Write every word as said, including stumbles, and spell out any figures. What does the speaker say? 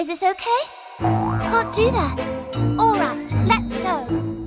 Is this okay? Can't do that. All right, let's go.